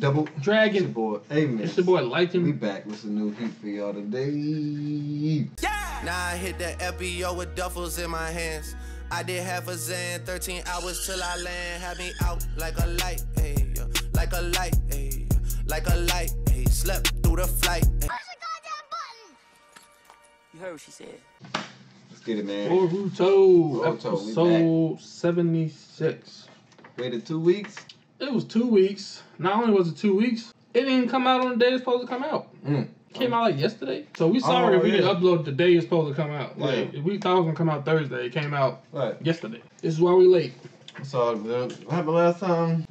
Double Dragon boy. Hey man. It's the boy Lightning. We back with some new heat for y'all today. Yeah! Now I hit the FBO with duffels in my hands. I did half a Zan, 13 hours till I land. Had me out like a light, ayy, yeah. Like a light, ayy, yeah. Like a light, ayy. Slept through the flight. Push the goddamn button! You heard what she said. Let's get it, man. Boruto, episode 76. Waited 2 weeks? It was 2 weeks. Not only was it 2 weeks, it didn't come out on the day it's supposed to come out. It came out like yesterday. So we sorry if we didn't upload the day it's supposed to come out. Like, if we thought it was going to come out Thursday, it came out yesterday. This is why we late. So what happened last time?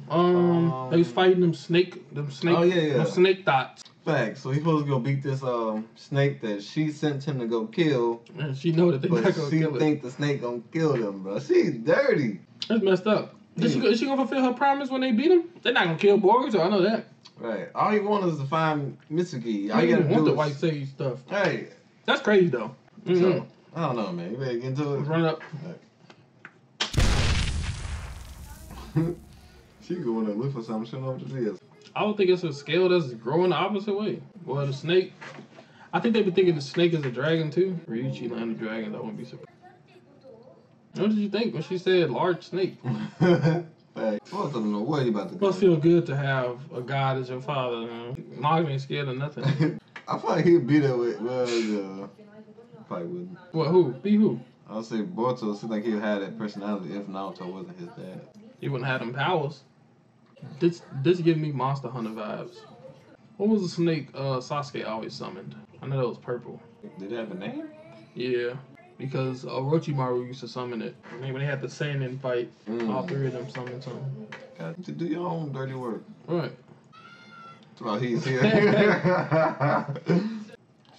They was fighting them snake. Oh, yeah, yeah. Them snake dots. Facts. So he's supposed to go beat this snake that she sent him to go kill. And she know that they're not going to kill it. But she think the snake going to kill them, bro. She's dirty. That's messed up. Is she gonna fulfill her promise when they beat him? They're not gonna kill Boruto, I know that. Right. All you want is to find Mitsuki. All you gotta do is the white sage stuff. Hey. That's crazy though. So, I don't know, man. You better get into it. Run up. Right. She going to look for something. She don't know what it is. I don't think it's a scale that's growing the opposite way. Well, the snake. I think they been thinking the snake is a dragon too. Ryuji landed a dragon. That wouldn't be surprised. What did you think when she said large snake? It must feel good to have a god as your father, man. Nog ain't scared of nothing. I probably he'd be there with, probably wouldn't. What, who? Be who? I would say Boruto seems like he'd have that personality if Naoto wasn't his dad. He wouldn't have them powers. This giving me Monster Hunter vibes. What was the snake Sasuke always summoned? I know that was purple. Did it have a name? Yeah. Because Orochimaru used to summon it. I mean, when they had the Sannin fight, all three of them summoned something. Got to do your own dirty work. Right. That's why he's here.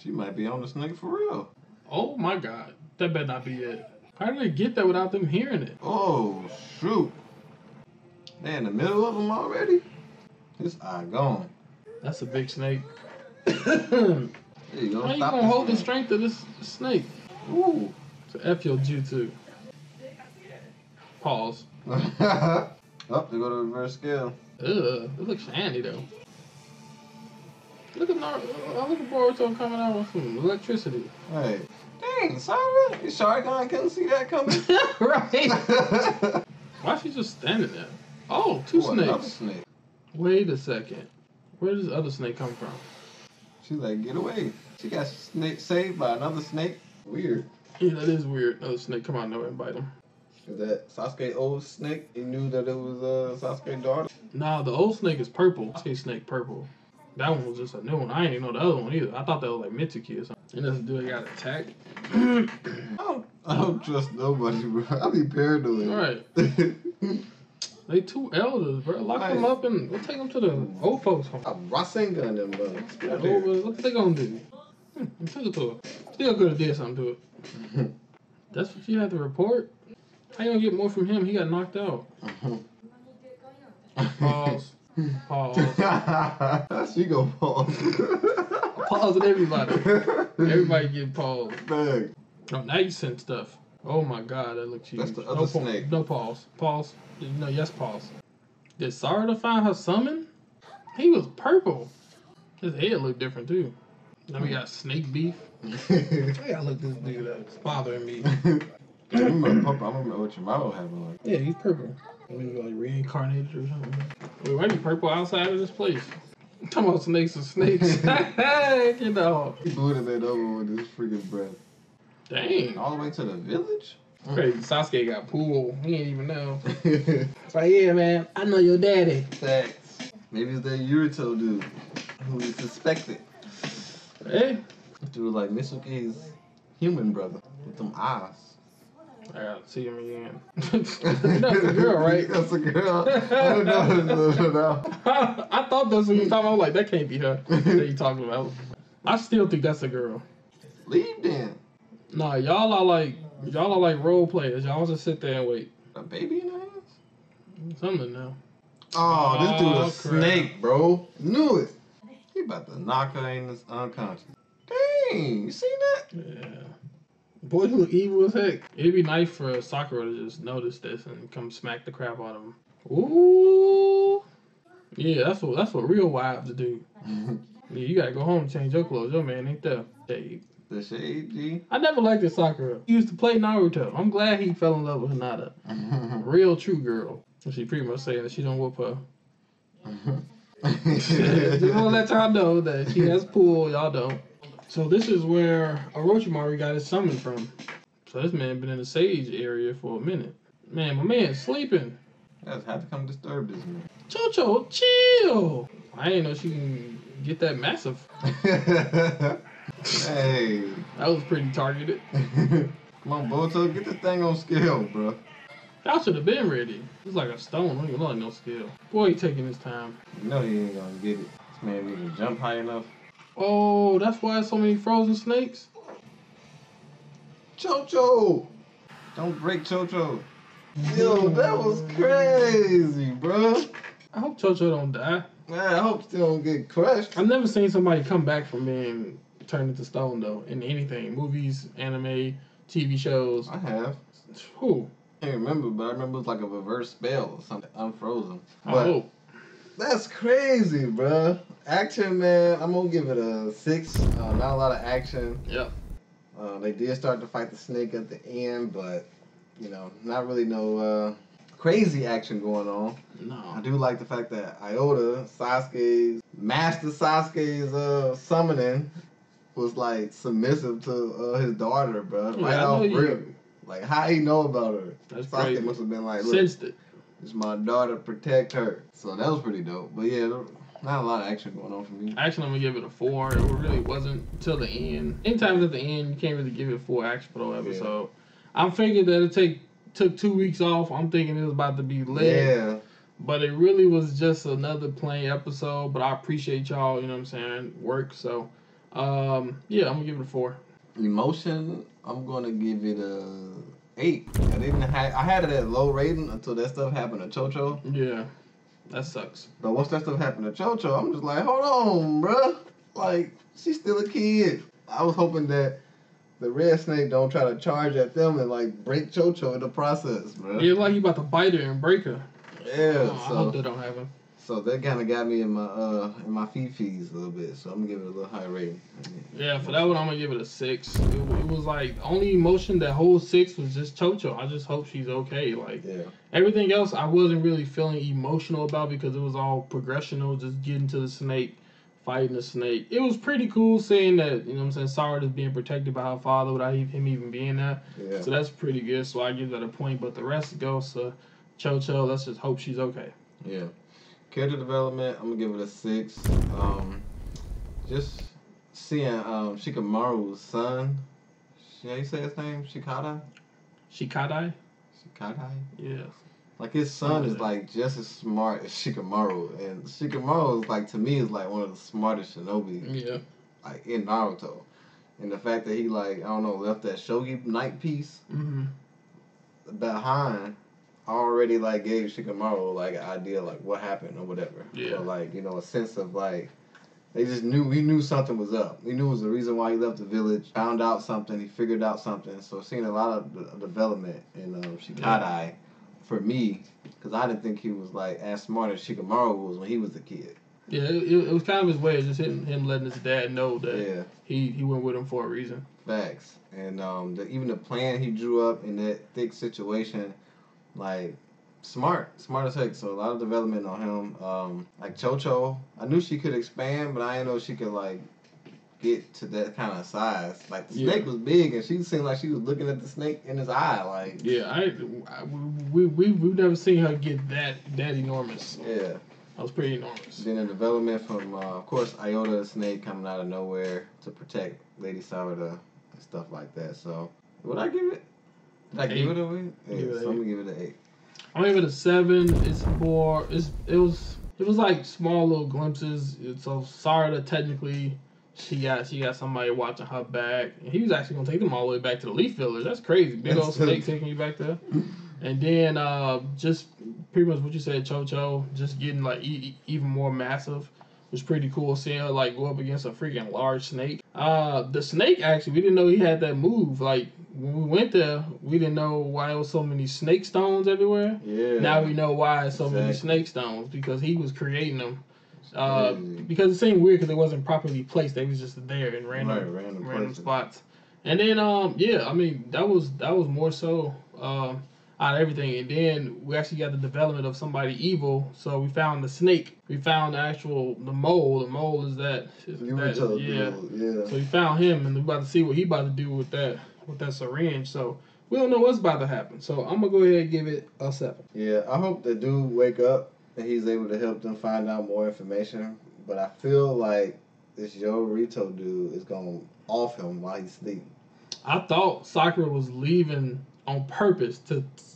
She might be on the snake for real. Oh my god. That better not be it. How did they get that without them hearing it? Oh, shoot. They in the middle of them already? This eye gone. That's a big snake. There you go. How you gonna hold the strength of this snake? Ooh. So F your jutsu. Pause. Up to go to reverse scale. Ugh, it looks shiny though. Look at Boruto coming out with some electricity. Right. Dang, Sarada, you sure I couldn't see that coming? Right. Why is she just standing there? Oh, two snakes. Another snake. Wait a second. Where does the other snake come from? She's like, get away. She got saved by another snake. Weird. Yeah, that is weird. Another snake come out nowhere and bite him. Is that Sasuke old snake? He knew that it was Sasuke's daughter? Nah, the old snake is purple. Sasuke's snake purple. That one was just a new one. I didn't even know the other one either. I thought that was like Mitsuki or something. And this dude got attacked. I don't trust nobody, bro. I be paranoid. Right. They two elders, bro. Lock them up and we'll take them to the old folks home. I'm Rasengan them, bro. What they gonna do? Still could have did something to it. That's what you have to report? How you gonna get more from him? He got knocked out. Pause. Pause. She gonna pause. Pause with everybody. Everybody get paused. Oh, now you send stuff. Oh my god, that looks huge. That's the other snake. No pause. Pause. No, yes, pause. Did Sarada find her summon? He was purple. His head looked different too. Now we got snake beef. I gotta look this dude up. It's bothering me. I remember what your mama had like. Yeah, he's purple. Maybe like reincarnated or something. Wait, why are you purple outside of this place? I'm talking about snakes and snakes. Get off. He blew the man over with his freaking breath. Dang. All the way to the village? Crazy. Sasuke got pool. He ain't even know. It's like, yeah, man. I know your daddy. Facts. Maybe it's that Yurito dude who is suspected. Hey, dude, like Mitsuki's human brother with them eyes. I gotta see him again. That's a girl, right? That's a girl. I don't know. I thought that's what you were talking about. I'm like, that can't be her. What are you talking about? I still think that's a girl. Leave then. Nah, y'all are like role players. Y'all just sit there and wait. A baby in her hands? Something now. Oh, this dude a snake, bro. Knew it. He about to knock her in unconscious. Dang, you seen that? Yeah. Boy, he look evil as heck. It'd be nice for Sakura to just notice this and come smack the crap out of him. Ooh. Yeah, that's what real wives do. Yeah, you gotta go home and change your clothes. Your man ain't there. Shade. The shade, G. I never liked this Sakura. He used to play Naruto. I'm glad he fell in love with Hinata. Real true girl. She pretty much saying that she don't whoop her. Just wanna let y'all know that she has pool, y'all don't. So this is where Orochimaru got his summon from. So this man been in the sage area for a minute. Man, my man's sleeping. You guys have to come disturb this man. Chōchō, chill! I ain't know she can get that massive. Hey. That was pretty targeted. Come on, Boruto, get this thing on scale, bro. Y'all should have been ready. It's like a stone. I don't even like no skill. Boy, he taking his time. You know he ain't gonna get it. This man needs to jump high enough. Oh, that's why so many frozen snakes. Chōchō! Don't break Chōchō. Yo, that was crazy, bro. I hope Chōchō don't die. Man, I hope she don't get crushed. I've never seen somebody come back from being turned into stone, though, in anything. Movies, anime, TV shows. I have. Who? I can't remember, but I remember it was like a reverse spell or something. Unfrozen. But oh. That's crazy, bro. Action, man. I'm gonna give it a 6. Not a lot of action. Yep. They did start to fight the snake at the end, but you know, not really no crazy action going on. No. I do like the fact that Aoda, Sasuke's Master Sasuke's summoning was like submissive to his daughter, bro. Yeah, right off rip. Like, how he know about her? That's Sasuke must have been like, look, it's my daughter, protect her. So that was pretty dope. But yeah, not a lot of action going on for me. Actually, I'm going to give it a 4. It really wasn't till the end. Anytime at the end, you can't really give it 4 action for the episode. Yeah. I'm figuring that it took 2 weeks off. I'm thinking it was about to be lit. Yeah. But it really was just another plain episode. But I appreciate y'all, you know what I'm saying, work. So, yeah, I'm going to give it a 4. Emotion, I'm gonna give it a 8. I had it at low rating until that stuff happened to Chōchō. Yeah, that sucks. But once that stuff happened to Chōchō, I'm just like, hold on, bruh. Like, she's still a kid. I was hoping that the red snake don't try to charge at them and like break Chōchō in the process, bruh. Yeah, like you about to bite her and break her. Yeah, oh, so I hope that don't happen. So that kind of got me in my fees a little bit, so I'm gonna give it a little high rating. Yeah, for that one I'm gonna give it a 6. It was like only emotion that whole 6 was just Chōchō. I just hope she's okay. Like everything else, I wasn't really feeling emotional about because it was all progressional, just getting to the snake, fighting the snake. It was pretty cool seeing that, you know what I'm saying, Sarada is being protected by her father without him even being there. Yeah. So that's pretty good. So I give that a point, but the rest goes to Chōchō. Let's just hope she's okay. Yeah. Character development, I'm gonna give it a 6. Just seeing Shikamaru's son. How you say his name? Shikadai? Shikadai? Shikadai? Yeah. Like his son is like just as smart as Shikamaru, and Shikamaru is like, to me, is like one of the smartest shinobi. Yeah. Like in Naruto, and the fact that he like, I don't know, left that shogi night piece behind. Already like gave Shikamaru like an idea like what happened or whatever. Yeah. Or like, you know, a sense of like they just knew, we knew something was up. We knew it was the reason why he left the village. Found out something. He figured out something. So seeing a lot of development in Shikadai for me, because I didn't think he was like as smart as Shikamaru was when he was a kid. Yeah, it was kind of his way of just him letting his dad know that he went with him for a reason. Facts. And even the plan he drew up in that thick situation. Like, smart as heck. So a lot of development on him. Like Chōchō, I knew she could expand, but I didn't know she could like get to that kind of size. Like the snake was big, and she seemed like she was looking at the snake in his eye. Like we've never seen her get that enormous. Yeah, that was pretty enormous. Then the development from of course Aoda the snake coming out of nowhere to protect Lady Sarada and stuff like that. So would I give it? Did I give it away? Yeah, so I'm gonna give it an 8. I'm gonna give it a 7. It's more. It was like small little glimpses. So Sarada technically, she got somebody watching her back. And he was actually gonna take them all the way back to the Leaf Village. That's crazy. Big old snake taking you back there. And then just pretty much what you said, Chōchō, just getting like even more massive. It was pretty cool seeing her like go up against a freaking large snake. The snake actually, we didn't know he had that move. Like when we went there, we didn't know why there was so many snake stones everywhere. Yeah. Now we know why there's so many snake stones, because he was creating them. Because it seemed weird because it wasn't properly placed. They was just there in random spots. And then yeah, I mean that was more so out of everything. And then we actually got the development of somebody evil. So we found the snake. We found the actual mole. The mole is that. So we found him, and we're about to see what he about to do with that syringe. So we don't know what's about to happen. So I'm gonna go ahead and give it a 7. Yeah, I hope the dude wake up and he's able to help them find out more information. But I feel like this Yurito dude is gonna off him while he's sleeping. I thought Sakura was leaving on purpose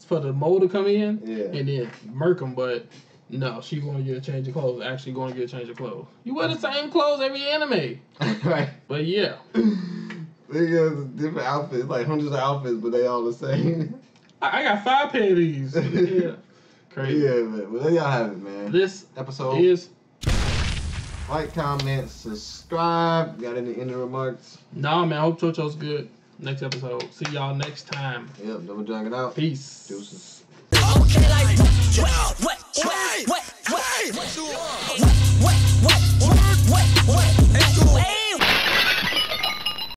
for the mole to come in and then murk him, but no, she going to get a change of clothes. Actually going to get a change of clothes. You wear the same clothes every anime. Right. But yeah. They got different outfits, like hundreds of outfits, but they all the same. I got 5 pair of these. Yeah. Crazy. Yeah, man. Well, there y'all have it, man. This episode is... Like, comment, subscribe. Got any ending remarks? Nah, man. I hope Chōchō's good. Next episode. See y'all next time. Yep, Double Dragon out. Peace. Deuces. Okay, like, what you want?